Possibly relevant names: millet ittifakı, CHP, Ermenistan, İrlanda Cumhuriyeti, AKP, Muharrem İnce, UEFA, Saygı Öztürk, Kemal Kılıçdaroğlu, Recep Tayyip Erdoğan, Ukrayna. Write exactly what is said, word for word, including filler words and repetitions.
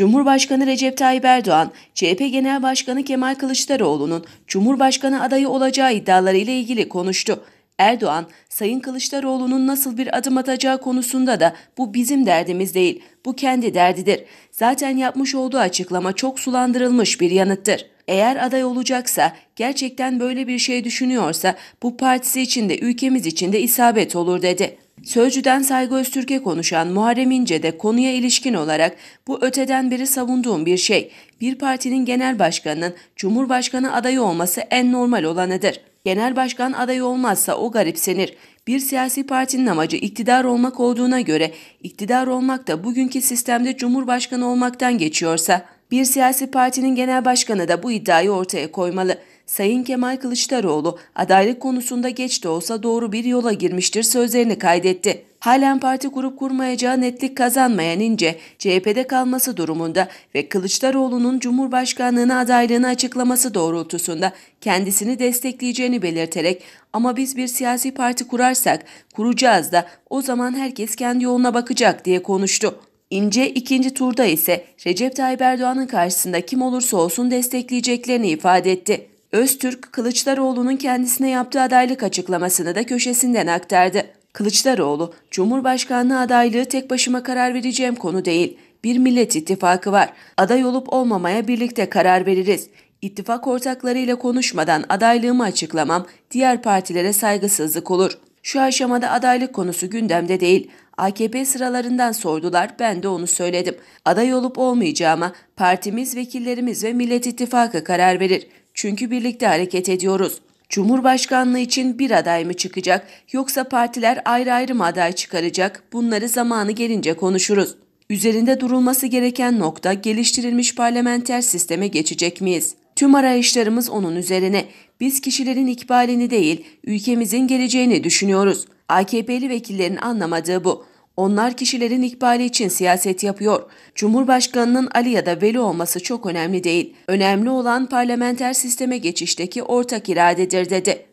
Cumhurbaşkanı Recep Tayyip Erdoğan, C H P Genel Başkanı Kemal Kılıçdaroğlu'nun Cumhurbaşkanı adayı olacağı iddialarıyla ilgili konuştu. Erdoğan, Sayın Kılıçdaroğlu'nun nasıl bir adım atacağı konusunda da bu bizim derdimiz değil, bu kendi derdidir. Zaten yapmış olduğu açıklama çok sulandırılmış bir yanıttır. Eğer aday olacaksa, gerçekten böyle bir şey düşünüyorsa bu partisi için de ülkemiz için de isabet olur dedi. Sözcü'den Saygı Öztürk'e konuşan Muharrem İnce de konuya ilişkin olarak bu öteden beri savunduğum bir şey. Bir partinin genel başkanının Cumhurbaşkanı adayı olması en normal olanıdır. Genel başkan adayı olmazsa o garipsenir. Bir siyasi partinin amacı iktidar olmak olduğuna göre iktidar olmak da bugünkü sistemde Cumhurbaşkanı olmaktan geçiyorsa bir siyasi partinin genel başkanı da bu iddiayı ortaya koymalı. Sayın Kemal Kılıçdaroğlu adaylık konusunda geç de olsa doğru bir yola girmiştir sözlerini kaydetti. Halen parti grup kurmayacağı netlik kazanmayan İnce, C H P'de kalması durumunda ve Kılıçdaroğlu'nun Cumhurbaşkanlığına adaylığını açıklaması doğrultusunda kendisini destekleyeceğini belirterek ama biz bir siyasi parti kurarsak kuracağız da o zaman herkes kendi yoluna bakacak diye konuştu. İnce ikinci turda ise Recep Tayyip Erdoğan'ın karşısında kim olursa olsun destekleyeceklerini ifade etti. Öztürk, Kılıçdaroğlu'nun kendisine yaptığı adaylık açıklamasını da köşesinden aktardı. Kılıçdaroğlu, Cumhurbaşkanlığı adaylığı tek başıma karar vereceğim konu değil. Bir millet ittifakı var. Aday olup olmamaya birlikte karar veririz. İttifak ortaklarıyla konuşmadan adaylığımı açıklamam diğer partilere saygısızlık olur. Şu aşamada adaylık konusu gündemde değil. A K P sıralarından sordular, ben de onu söyledim. Aday olup olmayacağıma partimiz, vekillerimiz ve Millet İttifakı karar verir. Çünkü birlikte hareket ediyoruz. Cumhurbaşkanlığı için bir aday mı çıkacak yoksa partiler ayrı ayrı mı aday çıkaracak? Bunları zamanı gelince konuşuruz. Üzerinde durulması gereken nokta geliştirilmiş parlamenter sisteme geçecek miyiz? Tüm arayışlarımız onun üzerine. Biz kişilerin ikbalini değil, ülkemizin geleceğini düşünüyoruz. A K P'li vekillerin anlamadığı bu. Onlar kişilerin ikbali için siyaset yapıyor. Cumhurbaşkanının Ali ya da Veli olması çok önemli değil. Önemli olan parlamenter sisteme geçişteki ortak iradedir dedi.